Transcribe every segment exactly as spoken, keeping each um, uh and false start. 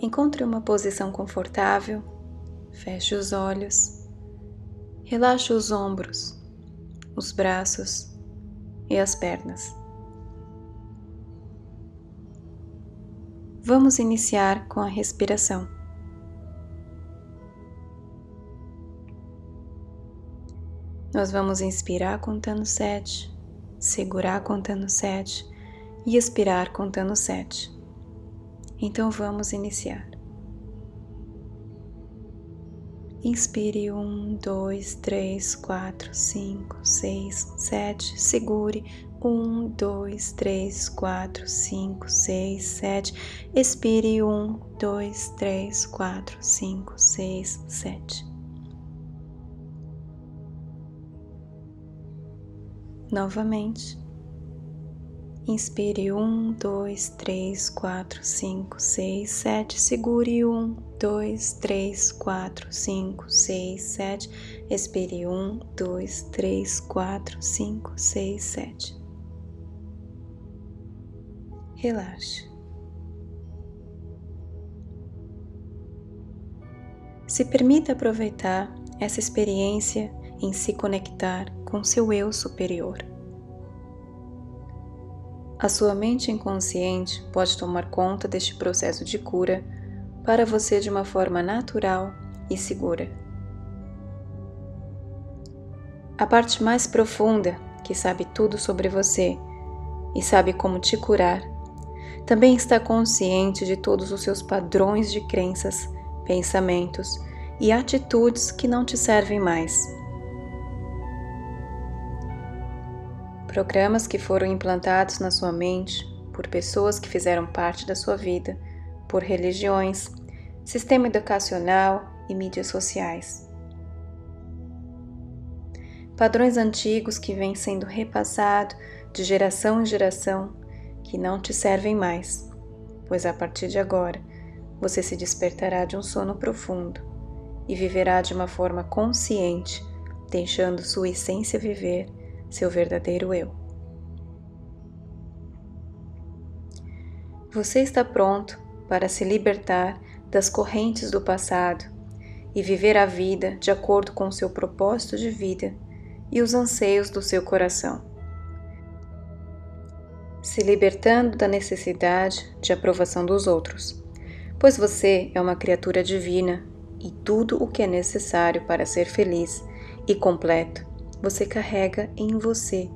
Encontre uma posição confortável, feche os olhos, relaxe os ombros, os braços e as pernas. Vamos iniciar com a respiração. Nós vamos inspirar contando sete, segurar contando sete e expirar contando sete. Então vamos iniciar. Inspire um, dois, três, quatro, cinco, seis, sete. Segure um, dois, três, quatro, cinco, seis, sete. Expire um, dois, três, quatro, cinco, seis, sete. Novamente. Inspire um, dois, três, quatro, cinco, seis, sete. Segure um, dois, três, quatro, cinco, seis, sete. Expire um, dois, três, quatro, cinco, seis, sete. Relaxe. Se permita aproveitar essa experiência em se conectar com seu eu superior. A sua mente inconsciente pode tomar conta deste processo de cura para você de uma forma natural e segura. A parte mais profunda, que sabe tudo sobre você e sabe como te curar, também está consciente de todos os seus padrões de crenças, pensamentos e atitudes que não te servem mais. Programas que foram implantados na sua mente por pessoas que fizeram parte da sua vida, por religiões, sistema educacional e mídias sociais. Padrões antigos que vêm sendo repassados de geração em geração que não te servem mais, pois a partir de agora você se despertará de um sono profundo e viverá de uma forma consciente, deixando sua essência viver seu verdadeiro eu. Você está pronto para se libertar das correntes do passado e viver a vida de acordo com o seu propósito de vida e os anseios do seu coração, se libertando da necessidade de aprovação dos outros, pois você é uma criatura divina e tudo o que é necessário para ser feliz e completo você carrega em você,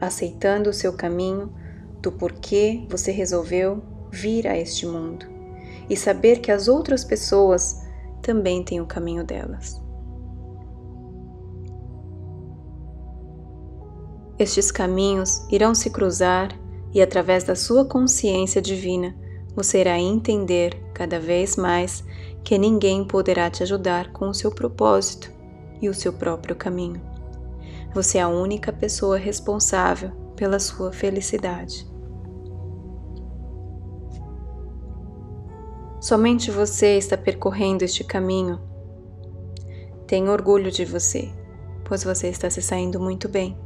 aceitando o seu caminho do porquê você resolveu vir a este mundo e saber que as outras pessoas também têm o caminho delas. Estes caminhos irão se cruzar e, através da sua consciência divina, você irá entender cada vez mais que ninguém poderá te ajudar com o seu propósito e o seu próprio caminho. Você é a única pessoa responsável pela sua felicidade. Somente você está percorrendo este caminho. Tenha orgulho de você, pois você está se saindo muito bem.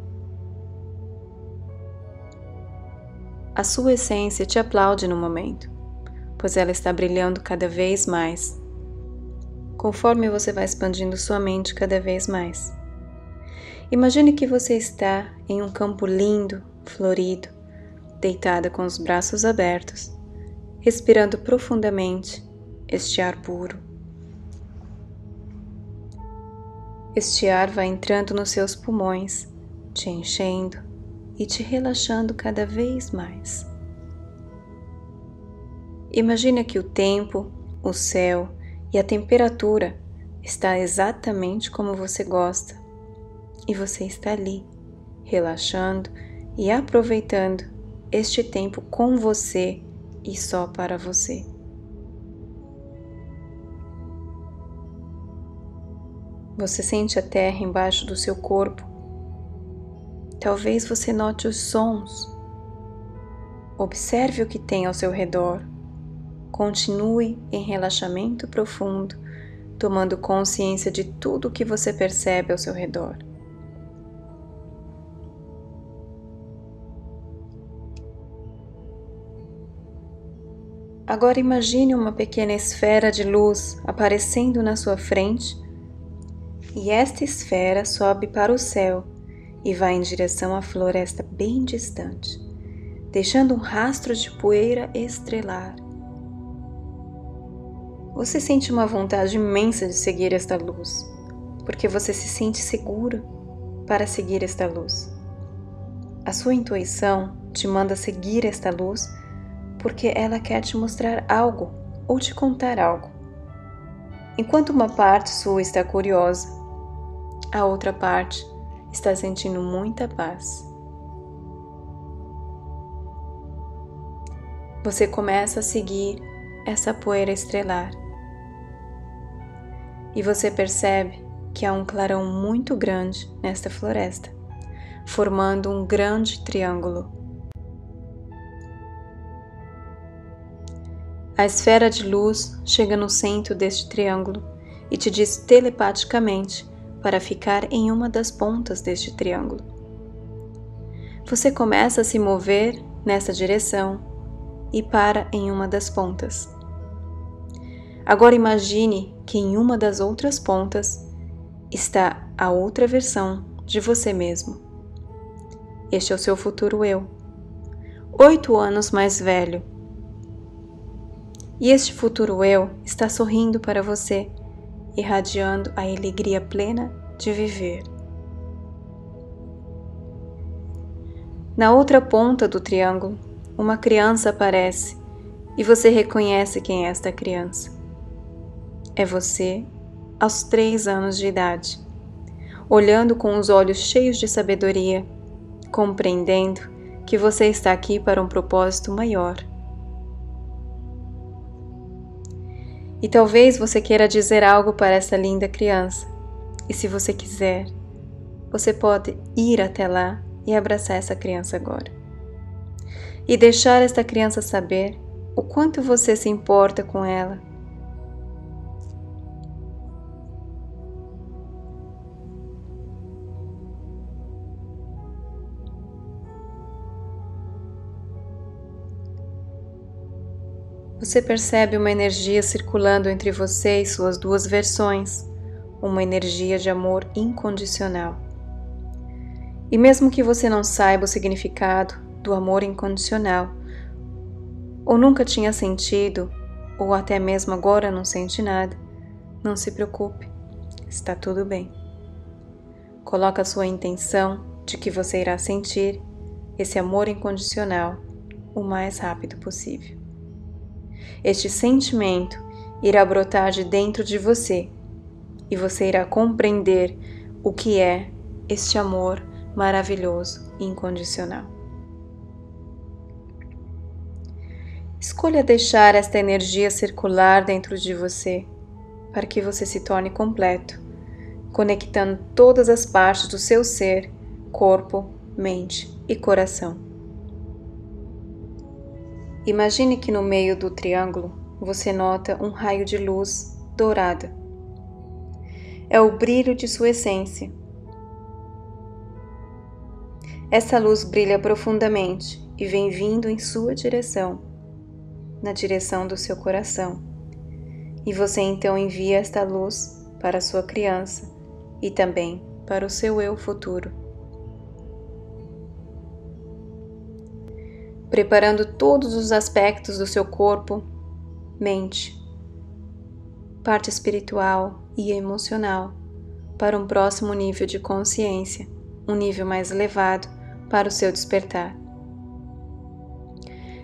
A sua essência te aplaude no momento, pois ela está brilhando cada vez mais, conforme você vai expandindo sua mente cada vez mais. Imagine que você está em um campo lindo, florido, deitada com os braços abertos, respirando profundamente este ar puro. Este ar vai entrando nos seus pulmões, te enchendo e te relaxando cada vez mais. Imagine que o tempo, o céu e a temperatura está exatamente como você gosta. E você está ali, relaxando e aproveitando este tempo com você e só para você. Você sente a terra embaixo do seu corpo. Talvez você note os sons. Observe o que tem ao seu redor. Continue em relaxamento profundo, tomando consciência de tudo o que você percebe ao seu redor. Agora imagine uma pequena esfera de luz aparecendo na sua frente, e esta esfera sobe para o céu e vai em direção à floresta bem distante, deixando um rastro de poeira estrelar. Você sente uma vontade imensa de seguir esta luz, porque você se sente seguro para seguir esta luz. A sua intuição te manda seguir esta luz porque ela quer te mostrar algo ou te contar algo. Enquanto uma parte sua está curiosa, a outra parte está sentindo muita paz. Você começa a seguir essa poeira estrelar. E você percebe que há um clarão muito grande nesta floresta, formando um grande triângulo. A esfera de luz chega no centro deste triângulo e te diz telepaticamente para ficar em uma das pontas deste triângulo. Você começa a se mover nessa direção e para em uma das pontas. Agora imagine que em uma das outras pontas está a outra versão de você mesmo. Este é o seu futuro eu, oito anos mais velho. E este futuro eu está sorrindo para você, irradiando a alegria plena de viver. Na outra ponta do triângulo, uma criança aparece e você reconhece quem é esta criança. É você, aos três anos de idade, olhando com os olhos cheios de sabedoria, compreendendo que você está aqui para um propósito maior. E talvez você queira dizer algo para essa linda criança, e se você quiser, você pode ir até lá e abraçar essa criança agora. E deixar esta criança saber o quanto você se importa com ela. Você percebe uma energia circulando entre você e suas duas versões, uma energia de amor incondicional. E mesmo que você não saiba o significado do amor incondicional, ou nunca tinha sentido, ou até mesmo agora não sente nada, não se preocupe, está tudo bem. Coloque a sua intenção de que você irá sentir esse amor incondicional o mais rápido possível. Este sentimento irá brotar de dentro de você e você irá compreender o que é este amor maravilhoso e incondicional. Escolha deixar esta energia circular dentro de você para que você se torne completo, conectando todas as partes do seu ser, corpo, mente e coração. Imagine que no meio do triângulo você nota um raio de luz dourada. É o brilho de sua essência. Essa luz brilha profundamente e vem vindo em sua direção, na direção do seu coração. E você então envia esta luz para a sua criança e também para o seu eu futuro, preparando todos os aspectos do seu corpo, mente, parte espiritual e emocional para um próximo nível de consciência, um nível mais elevado para o seu despertar.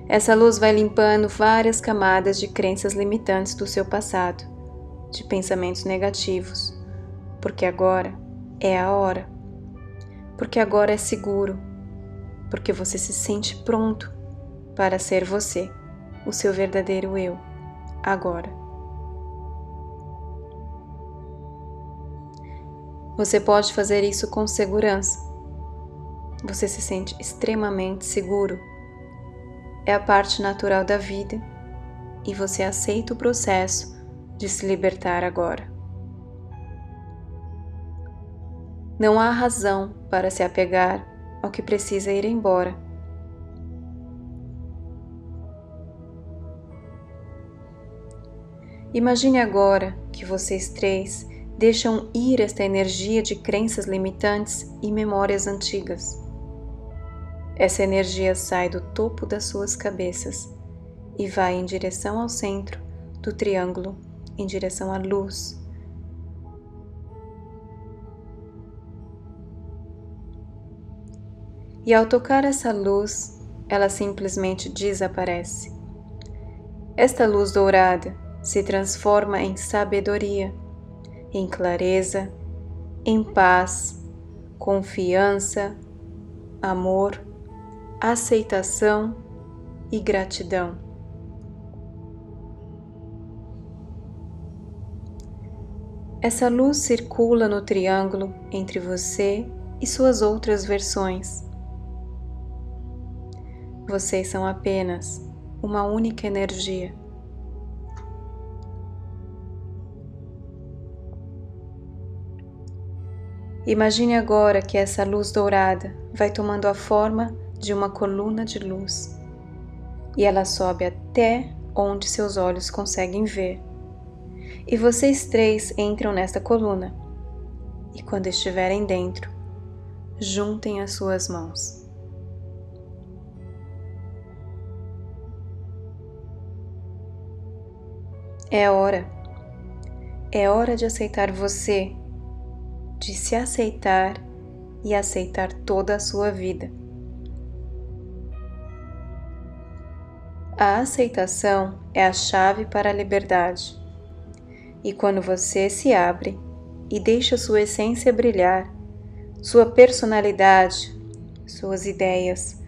Essa luz vai limpando várias camadas de crenças limitantes do seu passado, de pensamentos negativos, porque agora é a hora, porque agora é seguro, porque você se sente pronto para ser você, o seu verdadeiro eu, agora. Você pode fazer isso com segurança. Você se sente extremamente seguro. É a parte natural da vida e você aceita o processo de se libertar agora. Não há razão para se apegar ao que precisa ir embora. Imagine agora que vocês três deixam ir esta energia de crenças limitantes e memórias antigas. Essa energia sai do topo das suas cabeças e vai em direção ao centro do triângulo, em direção à luz. E ao tocar essa luz, ela simplesmente desaparece. Esta luz dourada se transforma em sabedoria, em clareza, em paz, confiança, amor, aceitação e gratidão. Essa luz circula no triângulo entre você e suas outras versões. Vocês são apenas uma única energia. Imagine agora que essa luz dourada vai tomando a forma de uma coluna de luz e ela sobe até onde seus olhos conseguem ver. E vocês três entram nesta coluna e, quando estiverem dentro, juntem as suas mãos. É hora, é hora de aceitar você, de se aceitar e aceitar toda a sua vida. A aceitação é a chave para a liberdade. E quando você se abre e deixa sua essência brilhar, sua personalidade, suas ideias,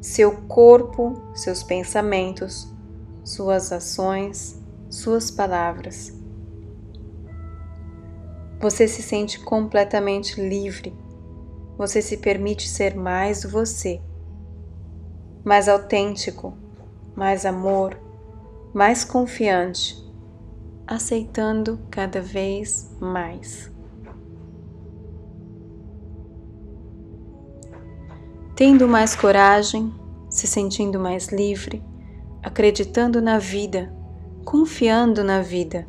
seu corpo, seus pensamentos, suas ações, suas palavras. Você se sente completamente livre. Você se permite ser mais você, mais autêntico, mais amor, mais confiante, aceitando cada vez mais. Tendo mais coragem, se sentindo mais livre, acreditando na vida, confiando na vida,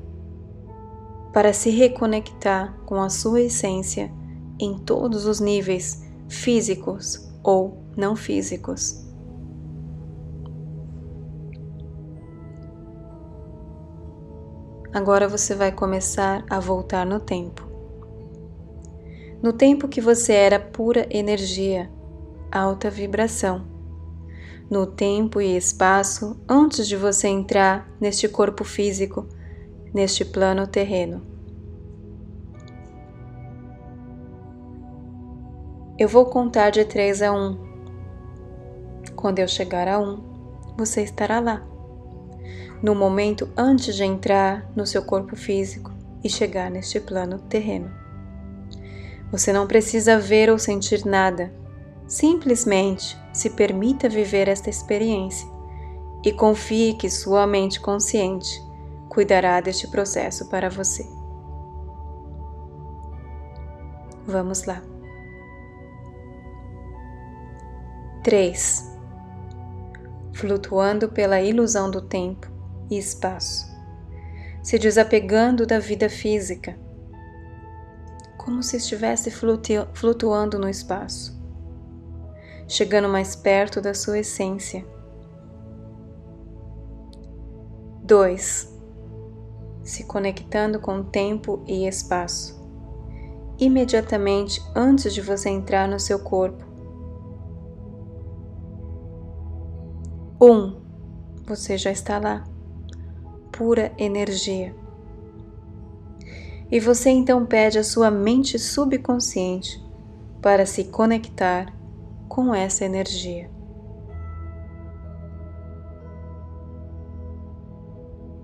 para se reconectar com a sua essência em todos os níveis físicos ou não físicos. Agora você vai começar a voltar no tempo. No tempo que você era pura energia, alta vibração. No tempo e espaço antes de você entrar neste corpo físico, neste plano terreno. Eu vou contar de três a um. Quando eu chegar a um, você estará lá, no momento antes de entrar no seu corpo físico e chegar neste plano terreno. Você não precisa ver ou sentir nada. Simplesmente se permita viver esta experiência e confie que sua mente consciente cuidará deste processo para você. Vamos lá. três. Flutuando pela ilusão do tempo e espaço, se desapegando da vida física, como se estivesse flutu- flutuando no espaço. Chegando mais perto da sua essência. dois. Se conectando com tempo e espaço, imediatamente antes de você entrar no seu corpo. um. Você já está lá, pura energia. E você então pede à sua mente subconsciente para se conectar com essa energia.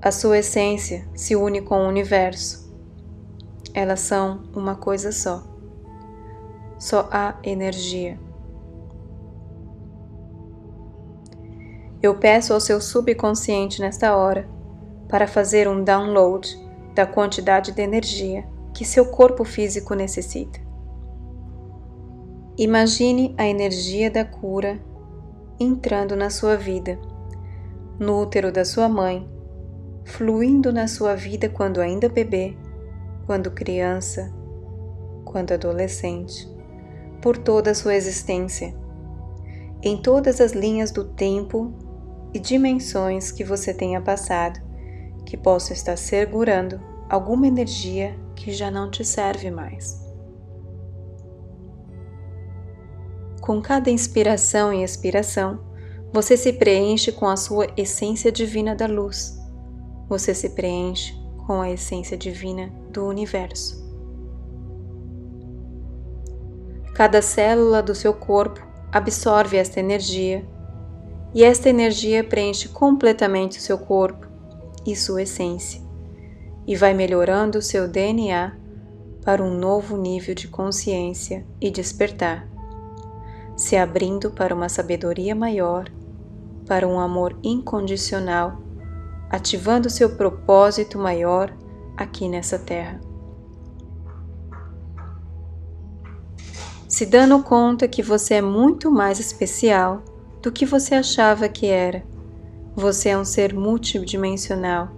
A sua essência se une com o universo. Elas são uma coisa só. Só há energia. Eu peço ao seu subconsciente nesta hora para fazer um download da quantidade de energia que seu corpo físico necessita. Imagine a energia da cura entrando na sua vida, no útero da sua mãe, fluindo na sua vida quando ainda bebê, quando criança, quando adolescente, por toda a sua existência, em todas as linhas do tempo e dimensões que você tenha passado, que possa estar segurando alguma energia que já não te serve mais. Com cada inspiração e expiração, você se preenche com a sua essência divina da luz. Você se preenche com a essência divina do universo. Cada célula do seu corpo absorve esta energia e esta energia preenche completamente o seu corpo e sua essência e vai melhorando o seu D N A para um novo nível de consciência e despertar, se abrindo para uma sabedoria maior, para um amor incondicional, ativando seu propósito maior aqui nessa terra. Se dando conta que você é muito mais especial do que você achava que era. Você é um ser multidimensional,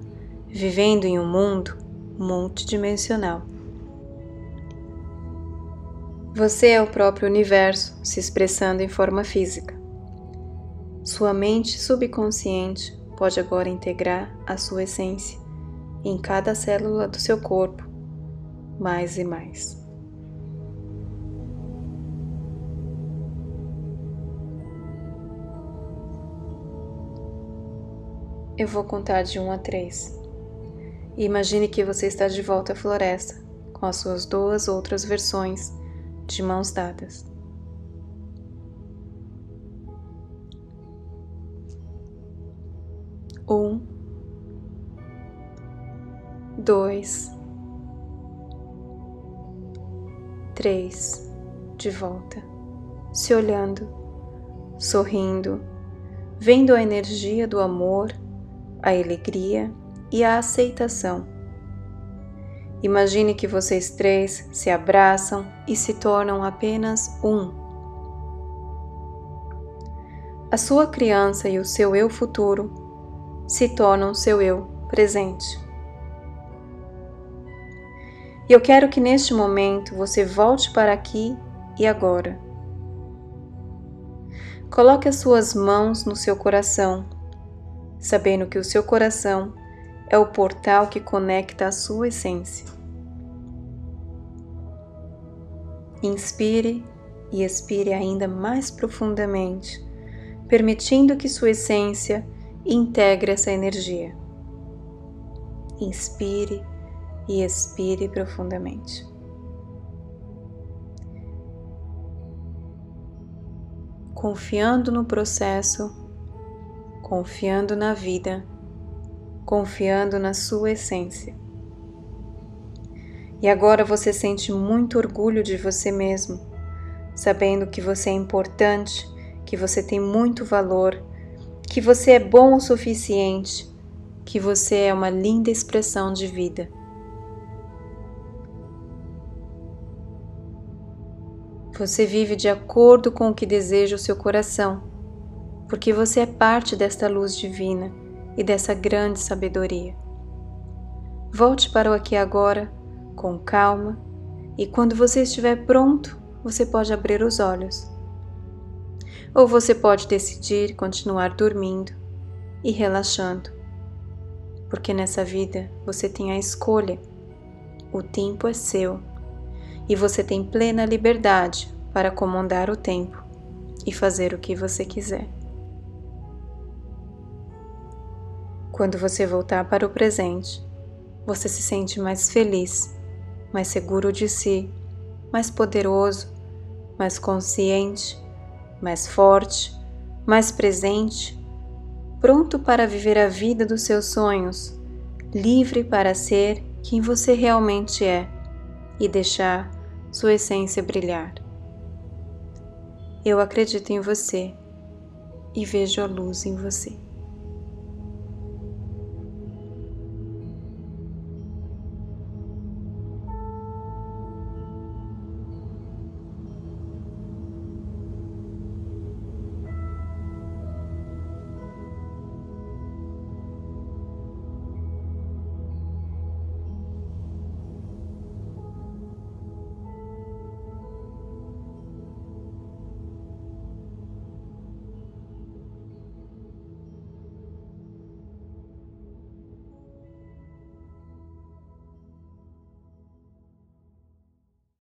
vivendo em um mundo multidimensional. Você é o próprio universo se expressando em forma física. Sua mente subconsciente pode agora integrar a sua essência em cada célula do seu corpo, mais e mais. Eu vou contar de um a três. Imagine que você está de volta à floresta, com as suas duas outras versões de mãos dadas. Um, dois, três, de volta, se olhando, sorrindo, vendo a energia do amor, a alegria e a aceitação. Imagine que vocês três se abraçam e se tornam apenas um. A sua criança e o seu eu futuro se tornam seu eu presente. E eu quero que neste momento você volte para aqui e agora. Coloque as suas mãos no seu coração, sabendo que o seu coração é o portal que conecta a sua essência. Inspire e expire ainda mais profundamente, permitindo que sua essência integre essa energia. Inspire e expire profundamente. Confiando no processo, confiando na vida, confiando na sua essência. E agora você sente muito orgulho de você mesmo, sabendo que você é importante, que você tem muito valor, que você é bom o suficiente, que você é uma linda expressão de vida. Você vive de acordo com o que deseja o seu coração, porque você é parte desta luz divina e dessa grande sabedoria. Volte para o aqui e agora, com calma, e quando você estiver pronto, você pode abrir os olhos. Ou você pode decidir continuar dormindo e relaxando, porque nessa vida você tem a escolha, o tempo é seu e você tem plena liberdade para comandar o tempo e fazer o que você quiser. Quando você voltar para o presente, você se sente mais feliz, mais seguro de si, mais poderoso, mais consciente, mais forte, mais presente, pronto para viver a vida dos seus sonhos, livre para ser quem você realmente é e deixar sua essência brilhar. Eu acredito em você e vejo a luz em você.